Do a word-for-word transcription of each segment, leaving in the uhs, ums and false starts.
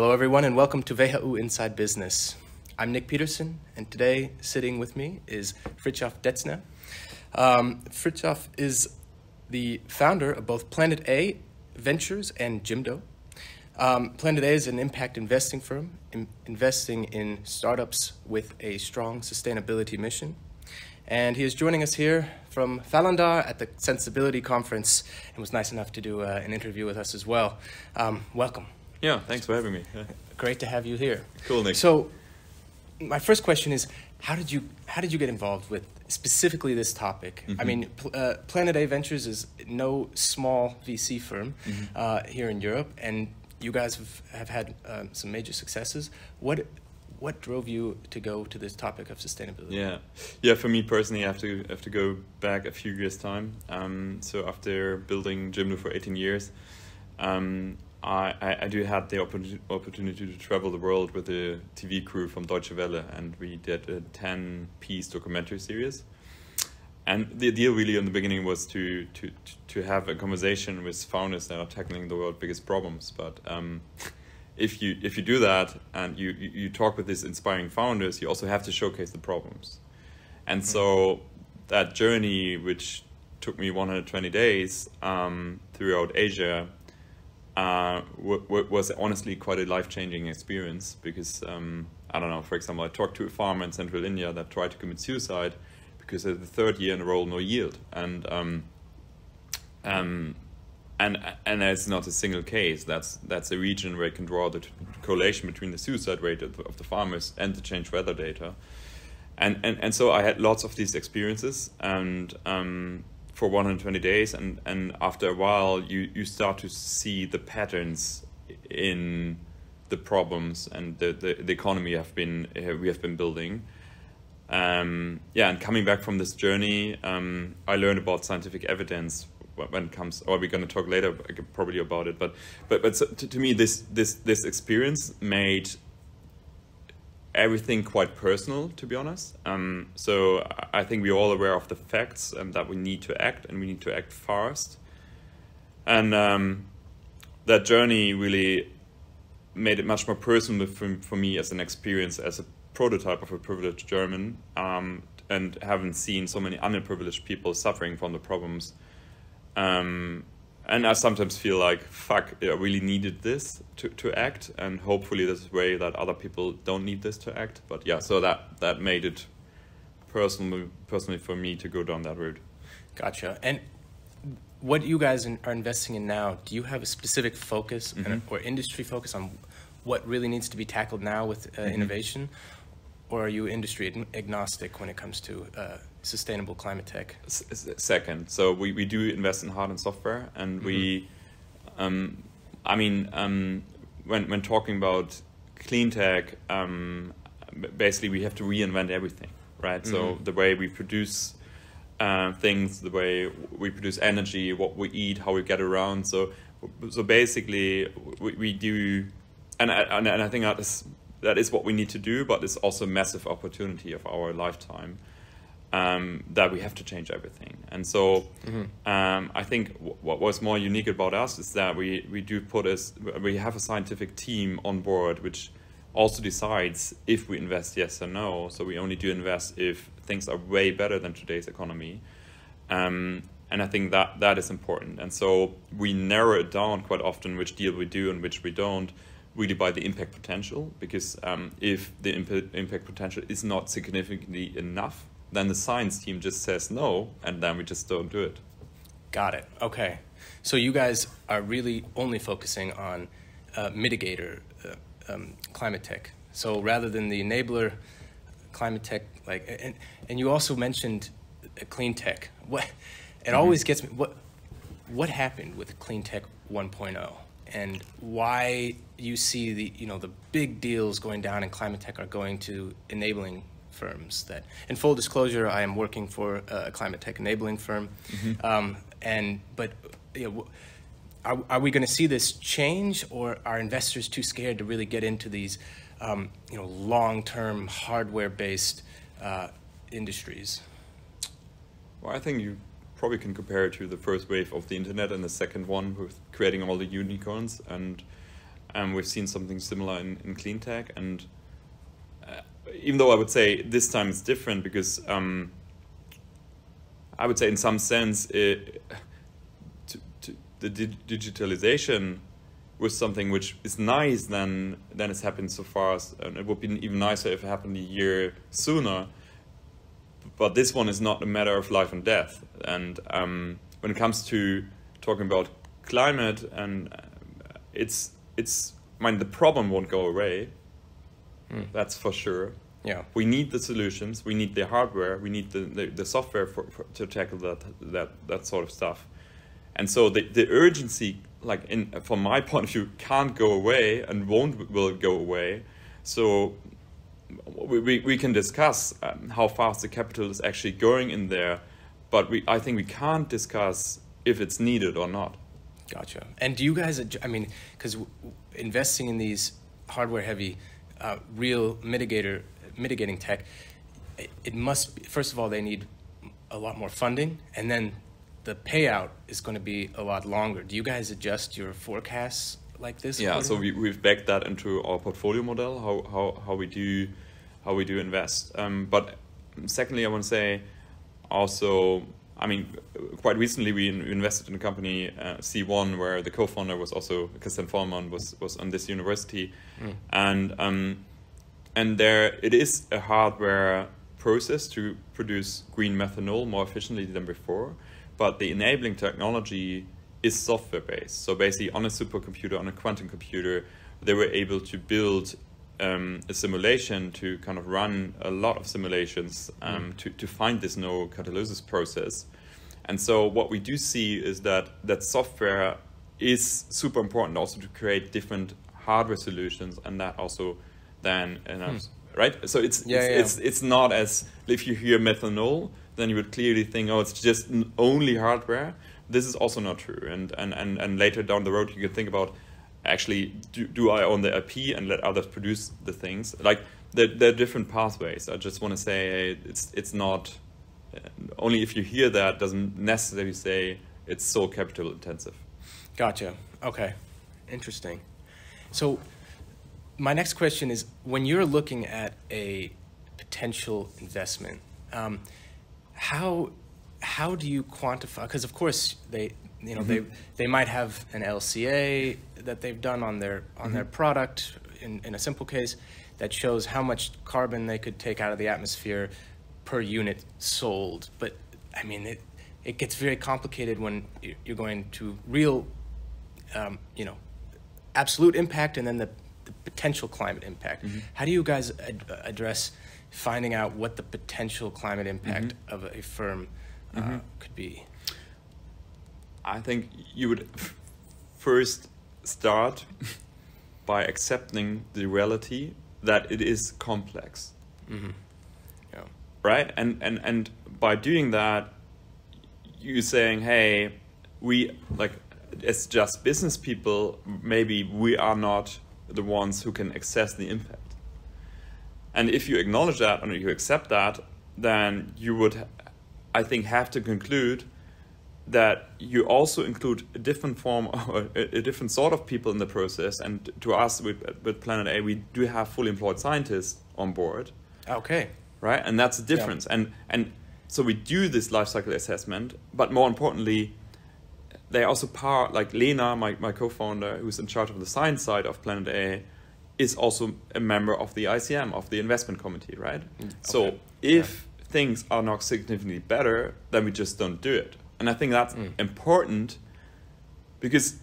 Hello everyone and welcome to W H U Inside Business. I'm Nick Peterson and today sitting with me is Fritjof Detzner. Um, Fritjof is the founder of both Planet A Ventures and Jimdo. Um, Planet A is an impact investing firm in investing in startups with a strong sustainability mission. And he is joining us here from Vallendar at the Sensibility Conference and was nice enough to do uh, an interview with us as well. Um, welcome. Yeah, thanks for having me. Yeah. Great to have you here. Cool, Nick. So, my first question is, how did you how did you get involved with specifically this topic? Mm-hmm. I mean, pl uh, Planet A Ventures is no small V C firm mm-hmm. uh, here in Europe, and you guys have, have had um, some major successes. What what drove you to go to this topic of sustainability? Yeah, yeah. For me personally, I have to have to go back a few years time. Um, so after building Jimdo for eighteen years. Um, I, I do had the oppor opportunity to travel the world with a T V crew from Deutsche Welle, and we did a ten piece documentary series. And the idea really in the beginning was to, to, to have a conversation with founders that are tackling the world's biggest problems. But um, if, you, if you do that and you, you talk with these inspiring founders, you also have to showcase the problems. And so that journey, which took me one hundred twenty days um, throughout Asia, Uh, was honestly quite a life-changing experience because, um, I don't know, for example, I talked to a farmer in central India that tried to commit suicide because of the third year in a row, no yield. And, um, um, and, and it's not a single case. That's, that's a region where you can draw the correlation between the suicide rate of the, of the farmers and the changed weather data. And, and, and so I had lots of these experiences and, um, for one hundred twenty days, and and after a while you you start to see the patterns in the problems and the the, the economy have been uh, we have been building. Um yeah, and coming back from this journey, um I learned about scientific evidence when it comes, or we're going to talk later probably about it, but but but so to, to me this this this experience made everything quite personal, to be honest. Um, so I think we're all aware of the facts and that we need to act, and we need to act fast. And um, that journey really made it much more personal for, for me as an experience, as a prototype of a privileged German, um, and haven't seen so many underprivileged people suffering from the problems. Um, and I sometimes feel like, fuck, I really needed this to, to act, and hopefully this is a way that other people don't need this to act. But yeah, so that, that made it personally, personally for me to go down that route. Gotcha. And what you guys in, are investing in now, do you have a specific focus mm-hmm. and, or industry focus on what really needs to be tackled now with uh, mm-hmm. innovation? Or are you industry agnostic when it comes to uh, sustainable climate tech? Second, so we, we do invest in hard and software, and mm-hmm. we, um, I mean, um, when, when talking about clean tech, um, basically we have to reinvent everything, right? Mm-hmm. So the way we produce uh, things, the way we produce energy, what we eat, how we get around. So, so basically we, we do, and I, and I think that is, that is what we need to do, but it's also a massive opportunity of our lifetime um, that we have to change everything. And so mm-hmm. um, I think w what was more unique about us is that we, we do put us, we have a scientific team on board, which also decides if we invest yes or no. So we only do invest if things are way better than today's economy. Um, and I think that that is important. And so we narrow it down quite often, which deal we do and which we don't, really by the impact potential, because um, if the imp impact potential is not significantly enough, then the science team just says no, and then we just don't do it. Got it. Okay. So you guys are really only focusing on uh, mitigator uh, um, climate tech. So rather than the enabler climate tech, like, and, and you also mentioned clean tech. What, it mm-hmm. always gets me, what, what happened with clean tech one point oh? And why you see the you know the big deals going down in climate tech are going to enabling firms that, in full disclosure, I am working for a climate tech enabling firm, mm-hmm. um, and but you know, are, are we going to see this change, or are investors too scared to really get into these um, you know long-term hardware-based uh, industries? Well, I think you probably can compare it to the first wave of the internet and the second one with creating all the unicorns. And and we've seen something similar in, in clean tech. And uh, even though I would say this time it's different, because um, I would say in some sense it, to, to the di digitalization was something which is nice than than it's happened so far, and it would be even nicer if it happened a year sooner. But this one is not a matter of life and death. And um, when it comes to talking about climate, and it's it's I mean, the problem won't go away. Mm. That's for sure. Yeah, we need the solutions. We need the hardware. We need the the, the software for, for to tackle that that that sort of stuff. And so the the urgency, like in from my point of view, can't go away and won't will go away. So we we, we can discuss um, how fast the capital is actually going in there, but we I think we can't discuss if it's needed or not. Gotcha. And do you guys, I mean, because investing in these hardware heavy, uh, real mitigator, mitigating tech, it, it must be, first of all, they need a lot more funding, and then the payout is going to be a lot longer. Do you guys adjust your forecasts like this? Yeah, so we, we've backed that into our portfolio model, how, how, how, we, do, how we do invest. Um, but secondly, I want to say also, I mean, quite recently we invested in a company, uh, C one, where the co-founder was also Christian Follman, was was on this university, mm. and um, and there it is a hardware process to produce green methanol more efficiently than before, but the enabling technology is software based. So basically, on a supercomputer, on a quantum computer, they were able to build Um, a simulation to kind of run a lot of simulations um, mm. to, to find this no catalysis process. And so what we do see is that that software is super important also to create different hardware solutions, and that also then, and mm. right? So it's, yeah, it's, yeah. it's it's not as if you hear methanol, then you would clearly think, oh, it's just only hardware. This is also not true. And, and, and, and later down the road, you can think about, actually, do, do I own the I P and let others produce the things? Like, there, there are different pathways. I just want to say it's it's not, only if you hear that doesn't necessarily say it's so capital intensive. Gotcha. Okay. Interesting. So my next question is, when you're looking at a potential investment, um, how how do you quantify? Because of course they. You know, mm-hmm. they they might have an L C A that they've done on their on mm-hmm. their product in, in a simple case that shows how much carbon they could take out of the atmosphere per unit sold. But I mean, it it gets very complicated when you're going to real, um, you know, absolute impact and then the, the potential climate impact. Mm-hmm. How do you guys ad address finding out what the potential climate impact mm-hmm. of a firm uh, mm-hmm. could be? I think you would first start by accepting the reality that it is complex. Mm-hmm. Yeah. Right? And, and, and by doing that, you're saying, hey, we, like, as just business people, maybe we are not the ones who can access the impact. And if you acknowledge that and you accept that, then you would, I think, have to conclude that you also include a different form or a different sort of people in the process. And to us, with, with Planet A, we do have fully employed scientists on board. Okay. Right? And that's the difference. Yeah. And, and so we do this lifecycle assessment, but more importantly, they also power, like Lena, my, my co-founder, who's in charge of the science side of Planet A, is also a member of the I C M, of the investment committee, right? Okay. So if yeah. things are not significantly better, then we just don't do it. And I think that's mm. important, because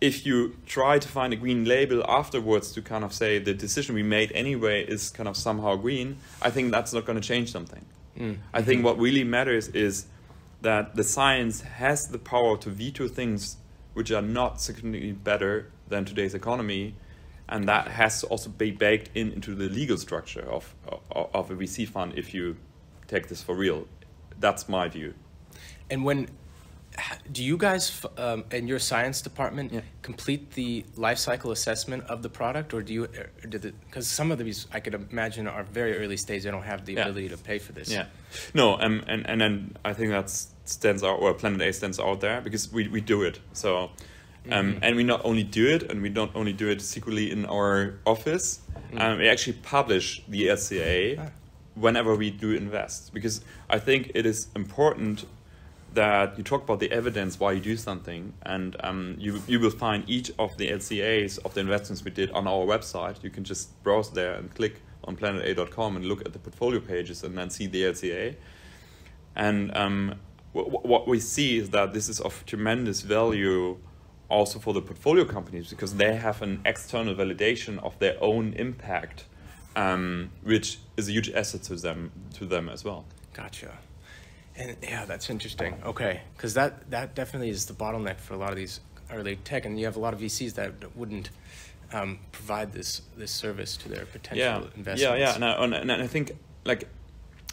if you try to find a green label afterwards to kind of say the decision we made anyway is kind of somehow green, I think that's not going to change something. Mm. I think what really matters is that the science has the power to veto things which are not significantly better than today's economy, and that has to also be baked in into the legal structure of, of, of a V C fund if you take this for real. That's my view. And when, do you guys um, and your science department yeah. complete the life cycle assessment of the product, or do you, because some of these I could imagine are very early stage, they don't have the yeah. ability to pay for this. Yeah, no, um, and and then I think that stands out, or Planet A stands out there because we we do it. So Mm-hmm. um, and we not only do it, and we don't only do it secretly in our office, mm-hmm. um, we actually publish the S C A ah. whenever we do invest, because I think it is important that you talk about the evidence why you do something, and um, you you will find each of the L C As of the investments we did on our website. You can just browse there and click on Planet A dot com and look at the portfolio pages and then see the L C A. And um, w w what we see is that this is of tremendous value also for the portfolio companies, because they have an external validation of their own impact, um, which is a huge asset to them to them as well. Gotcha. And yeah, that's interesting. Okay, because that, that definitely is the bottleneck for a lot of these early tech, and you have a lot of V Cs that wouldn't um, provide this this service to their potential yeah. investments. Yeah, yeah, and I, and I think, like,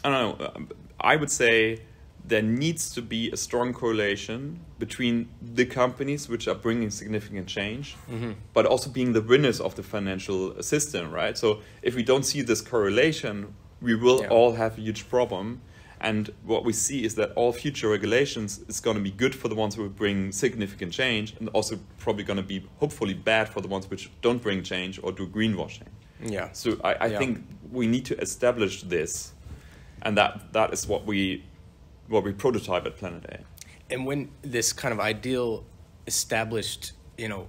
I don't know, I would say there needs to be a strong correlation between the companies which are bringing significant change, mm-hmm. but also being the winners of the financial system, right? So if we don't see this correlation, we will yeah. all have a huge problem. And what we see is that all future regulations is going to be good for the ones who bring significant change, and also probably going to be hopefully bad for the ones which don't bring change or do greenwashing. Yeah. So I, I yeah. think we need to establish this, and that that is what we what we prototype at Planet A. And when this kind of ideal established, you know,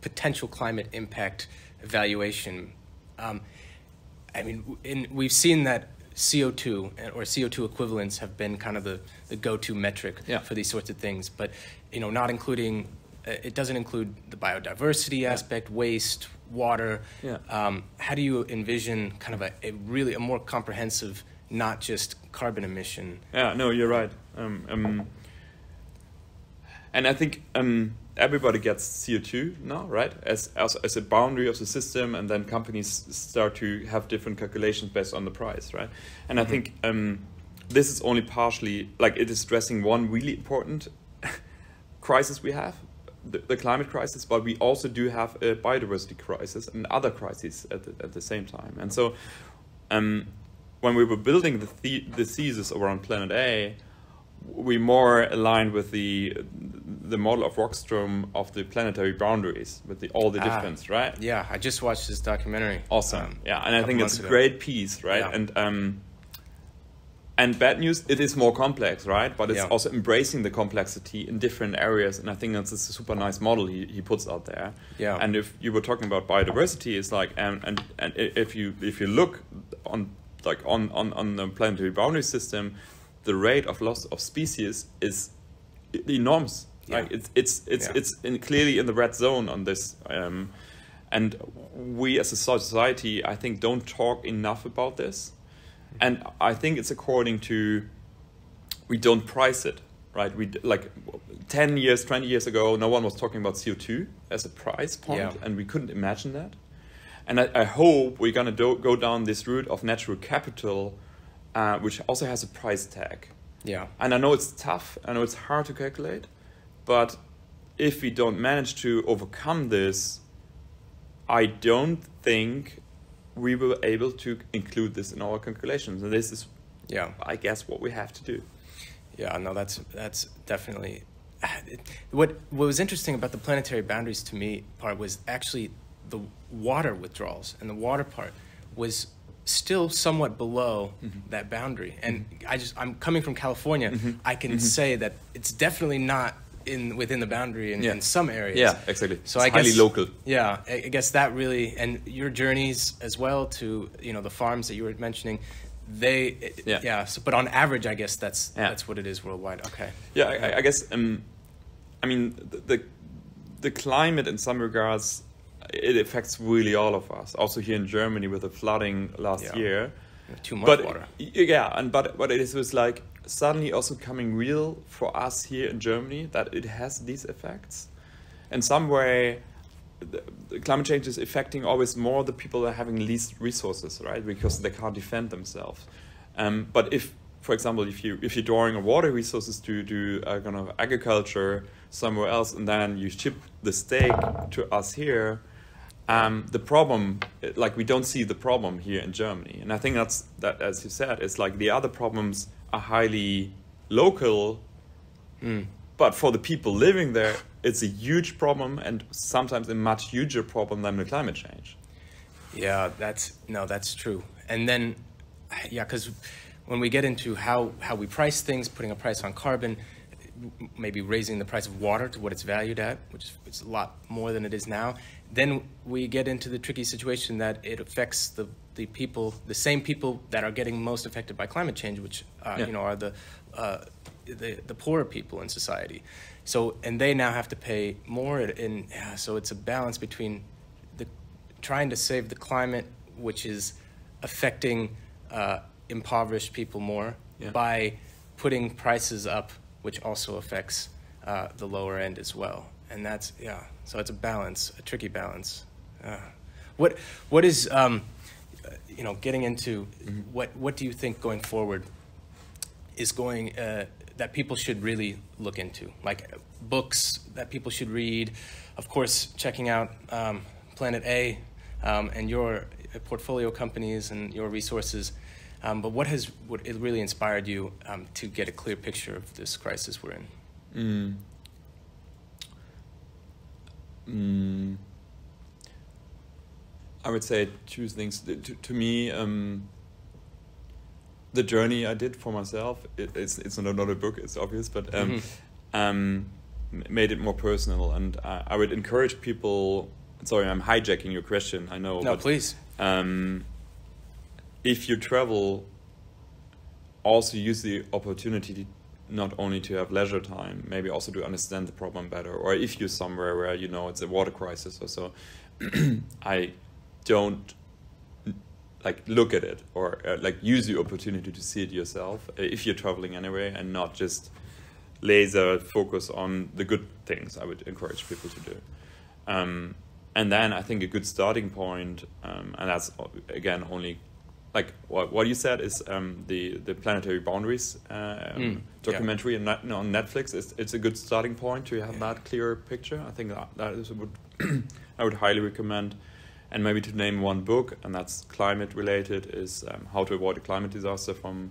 potential climate impact evaluation, um, I mean, in, we've seen that C O two or C O two equivalents have been kind of the, the go-to metric yeah. for these sorts of things, but you know, not including, it doesn't include the biodiversity yeah. aspect, waste, water. Yeah. Um, how do you envision kind of a, a really a more comprehensive, not just carbon emission? Yeah, no, you're right. Um, um, and I think um, everybody gets C O two now, right? As, as as a boundary of the system, and then companies start to have different calculations based on the price, right? And mm-hmm. I think um, this is only partially, like, it is addressing one really important crisis we have, the, the climate crisis, but we also do have a biodiversity crisis and other crises at the, at the same time. And so um, when we were building the, the, the thesis around Planet A, we more aligned with the the model of Rockstrom of the planetary boundaries, with the, all the ah, difference, right? Yeah, I just watched this documentary. Awesome. Um, yeah, and I think it's a great piece, right? Yeah. And um, and bad news, it is more complex, right? But it's yeah. also embracing the complexity in different areas, and I think that's a super nice model he, he puts out there. Yeah. And if you were talking about biodiversity, it's like, and and, and if you if you look on like on on on the planetary boundary system, the rate of loss of species is enormous. Yeah. Like it's it's it's yeah. it's in clearly in the red zone on this, um, and we as a society, I think, don't talk enough about this, and I think it's according to we don't price it right. We like ten years, twenty years ago, no one was talking about C O two as a price point, yeah. and we couldn't imagine that. And I, I hope we're gonna do, go down this route of natural capital. Uh, which also has a price tag. Yeah. And I know it's tough, I know it's hard to calculate, but if we don't manage to overcome this, I don't think we will be able to include this in our calculations. And this is, yeah, I guess, what we have to do. Yeah, no, that's, that's definitely... It, what, what was interesting about the planetary boundaries to me part was actually the water withdrawals, and the water part was still somewhat below mm-hmm. that boundary, and I just I'm coming from California. Mm-hmm. I can mm-hmm. say that it's definitely not in within the boundary in, yeah. in some areas. Yeah, exactly. So it's I highly guess, local. Yeah, I guess that really, and your journeys as well to you know the farms that you were mentioning, they yeah. yeah so, but on average, I guess that's yeah. that's what it is worldwide. Okay. Yeah, I, I guess. Um, I mean the the climate in some regards. It affects really all of us. Also here in Germany with the flooding last yeah. year. Too much but, water. Yeah, and but but it was like suddenly also coming real for us here in Germany that it has these effects. In some way, the, the climate change is affecting always more the people that are having least resources, right? Because they can't defend themselves. Um, but if, for example, if you if you're drawing on water resources to do uh, kind of agriculture somewhere else, and then you ship the steak to us here. Um, the problem, like we don't see the problem here in Germany, and I think that's that. As you said, it's like the other problems are highly local, mm. But for the people living there, it's a huge problem, and sometimes a much huger problem than the climate change. Yeah, that's no, that's true. And then, yeah, because when we get into how, how we price things, putting a price on carbon, maybe raising the price of water to what it's valued at, which is it's a lot more than it is now, then we get into the tricky situation that it affects the, the people, the same people that are getting most affected by climate change, which uh, yeah. you know are the, uh, the the poorer people in society. So, and they now have to pay more, and yeah, so it's a balance between the trying to save the climate, which is affecting uh, impoverished people more, yeah. by putting prices up, which also affects uh, the lower end as well. And that's, yeah, so it's a balance, a tricky balance. Uh, what, what is, um, you know, getting into, mm-hmm. what, what do you think going forward is going, uh, that people should really look into? Like books that people should read, of course, checking out um, Planet A um, and your portfolio companies and your resources. Um, but what has what it really inspired you um, to get a clear picture of this crisis we're in? Mm. Mm. I would say two things. To, to me, um, the journey I did for myself, it, it's, it's not a book, it's obvious, but um, mm-hmm. um, made it more personal. And I, I would encourage people, sorry, I'm hijacking your question, I know. No, but, please. Um, if you travel, also use the opportunity not only to have leisure time, maybe also to understand the problem better. Or if you're somewhere where you know it's a water crisis or so, I don't like look at it or uh, like use the opportunity to see it yourself if you're traveling anyway, and not just laser focus on the good things. I would encourage people to do. Um, and then I think a good starting point, um, and that's again only. Like what what you said is um, the the Planetary Boundaries um, mm, documentary yeah. and on Netflix. It's it's a good starting point to have yeah. that clearer picture. I think that, that is would I would highly recommend. And maybe to name one book, and that's climate related, is um, How to Avoid a Climate Disaster from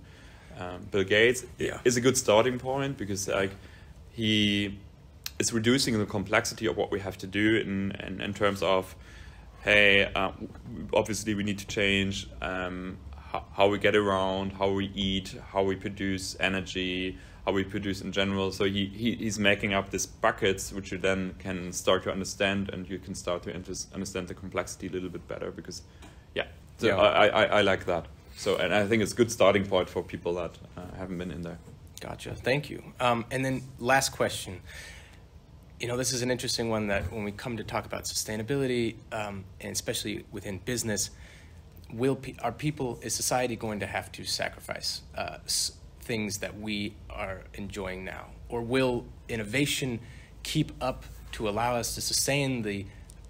um, Bill Gates. Yeah. It's a good starting point because like he is reducing the complexity of what we have to do in in, in terms of. Hey, uh, obviously we need to change um, how, how we get around, how we eat, how we produce energy, how we produce in general. So he, he he's making up these buckets, which you then can start to understand, and you can start to understand the complexity a little bit better. Because, yeah, so yeah. I, I I like that. So and I think it's a good starting point for people that uh, haven't been in there. Gotcha. Thank you. Um, and then last question. You know, this is an interesting one that when we come to talk about sustainability, um, and especially within business, will pe are people, is society going to have to sacrifice uh, s things that we are enjoying now? Or will innovation keep up to allow us to sustain the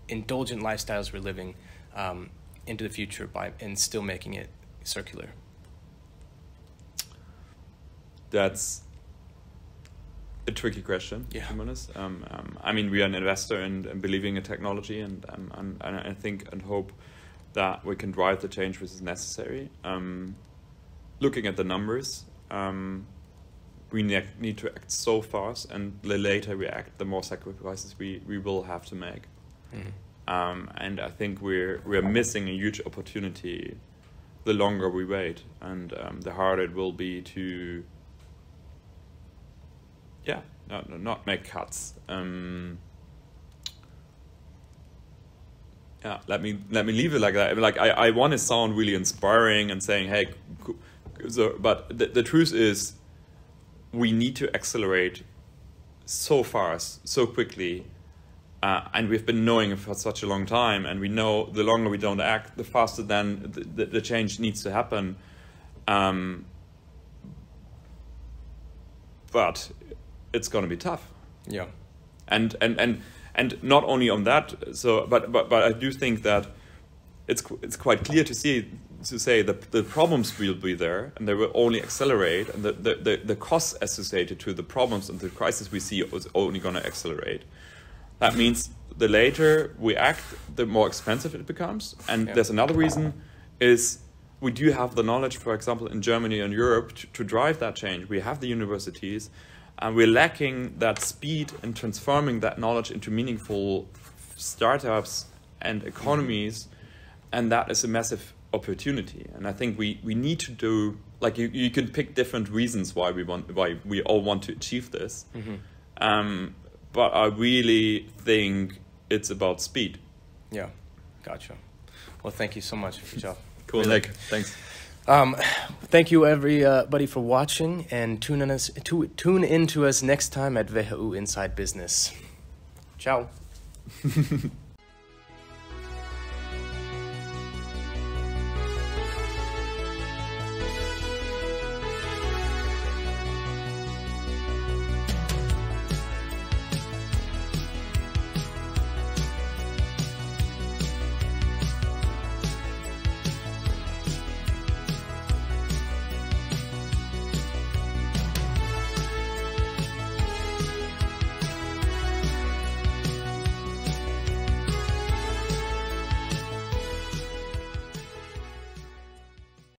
indulgent lifestyles we're living um, into the future by and still making it circular? That's... a tricky question, yeah. to be honest. Um, um, I mean, we are an investor and, and believing in technology, and, um, and, and I think and hope that we can drive the change which is necessary. Um, looking at the numbers, um, we ne need to act so fast, and the later we act, the more sacrifices we, we will have to make. Mm-hmm. um, and I think we're, we're missing a huge opportunity the longer we wait, and um, the harder it will be to Yeah, no, no, not make cuts. Um, yeah, let me let me leave it like that. I mean, like I, I want to sound really inspiring and saying, hey, so, but the, the truth is, we need to accelerate so fast, so quickly, uh, and we've been knowing it for such a long time, and we know the longer we don't act, the faster then the, the, the change needs to happen. Um, but it's going to be tough. Yeah. And, and, and, and not only on that, so, but, but, but I do think that it's, it's quite clear to see, to say that the problems will be there, and they will only accelerate, and the, the, the, the costs associated to the problems and the crisis we see is only going to accelerate. That means the later we act, the more expensive it becomes. And yeah. there's another reason is we do have the knowledge, for example, in Germany and Europe to, to drive that change. We have the universities. and we're lacking that speed in transforming that knowledge into meaningful startups and economies, and that is a massive opportunity. And I think we we need to do, like, you you can pick different reasons why we want why we all want to achieve this, mm-hmm. um, but I really think it's about speed. Yeah, gotcha. Well, thank you so much for your job. Cool, really. Nick. Thanks. Um, thank you everybody for watching, and tune in us to tune in to us next time at W H U Inside Business. Ciao.